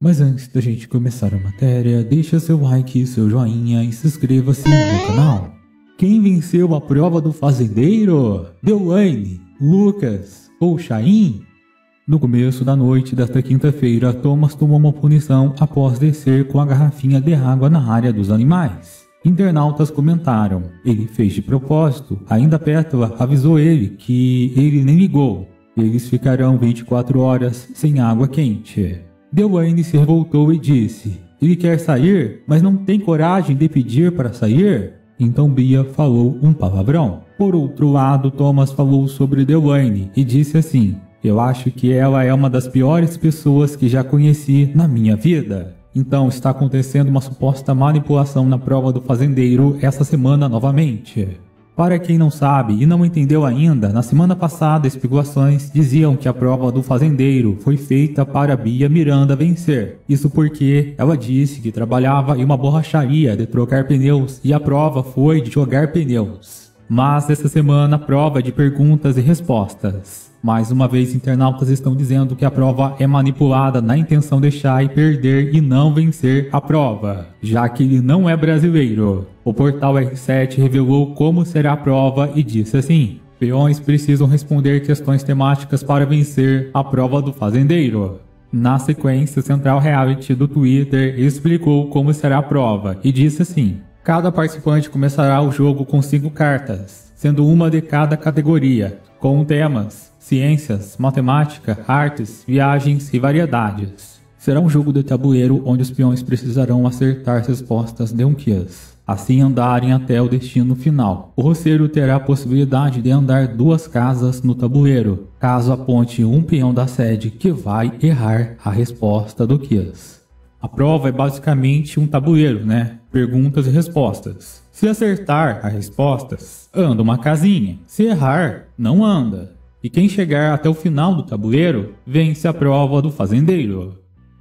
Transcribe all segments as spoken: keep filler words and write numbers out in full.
Mas antes da gente começar a matéria, deixa seu like, seu joinha e se inscreva-se no canal. Quem venceu a prova do fazendeiro? Deolane, Lucas ou Shayan? No começo da noite desta quinta-feira, Thomaz tomou uma punição após descer com a garrafinha de água na área dos animais. Internautas comentaram, ele fez de propósito, ainda Pétala avisou ele que ele nem ligou. Eles ficarão vinte e quatro horas sem água quente. Deolane se revoltou e disse, ele quer sair, mas não tem coragem de pedir para sair? Então Bia falou um palavrão. Por outro lado, Thomaz falou sobre Deolane e disse assim, eu acho que ela é uma das piores pessoas que já conheci na minha vida. Então está acontecendo uma suposta manipulação na prova do fazendeiro essa semana novamente. Para quem não sabe e não entendeu ainda, na semana passada especulações diziam que a prova do fazendeiro foi feita para Bia Miranda vencer. Isso porque ela disse que trabalhava em uma borracharia de trocar pneus e a prova foi de jogar pneus. Mas essa semana a prova é de perguntas e respostas. Mais uma vez internautas estão dizendo que a prova é manipulada na intenção de Shayan perder e não vencer a prova, já que ele não é brasileiro. O portal R sete revelou como será a prova e disse assim, peões precisam responder questões temáticas para vencer a prova do fazendeiro. Na sequência, Central Reality do Twitter explicou como será a prova e disse assim, cada participante começará o jogo com cinco cartas, sendo uma de cada categoria, com temas, ciências, matemática, artes, viagens e variedades. Será um jogo de tabuleiro onde os peões precisarão acertar respostas de um quiz, assim andarem até o destino final. O roceiro terá a possibilidade de andar duas casas no tabuleiro, caso aponte um peão da sede que vai errar a resposta do quiz. A prova é basicamente um tabuleiro, né? Perguntas e respostas. Se acertar as respostas, anda uma casinha. Se errar, não anda. E quem chegar até o final do tabuleiro, vence a prova do fazendeiro.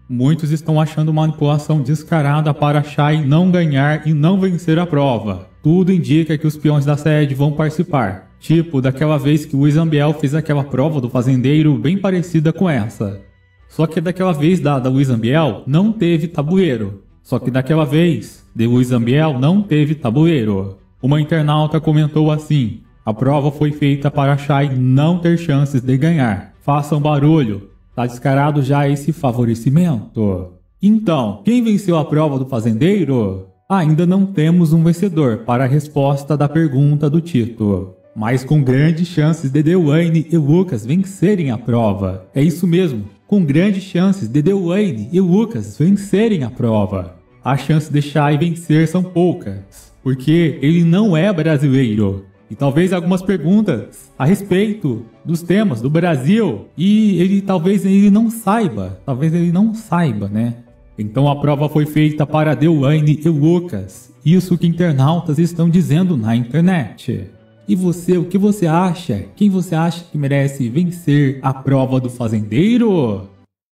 Muitos estão achando manipulação descarada para Shayan não ganhar e não vencer a prova. Tudo indica que os peões da sede vão participar. Tipo, daquela vez que o Luiz Ambiel fez aquela prova do fazendeiro bem parecida com essa. Só que daquela vez da, da Luiz Ambiel não teve tabuleiro. Só que daquela vez, de Luiz Ambiel não teve tabuleiro. Uma internauta comentou assim, a prova foi feita para Shayan não ter chances de ganhar. Façam barulho, tá descarado já esse favorecimento. Então, quem venceu a prova do fazendeiro? Ainda não temos um vencedor para a resposta da pergunta do título, mas com grandes chances de Deolane e Lucas vencerem a prova. É isso mesmo, com grandes chances de Deolane e Lucas vencerem a prova. As chances de Shayan vencer são poucas, porque ele não é brasileiro. E talvez algumas perguntas a respeito dos temas do Brasil. E ele talvez ele não saiba, talvez ele não saiba, né? Então a prova foi feita para Deolane e Lucas. Isso que internautas estão dizendo na internet. E você, o que você acha? Quem você acha que merece vencer a prova do fazendeiro?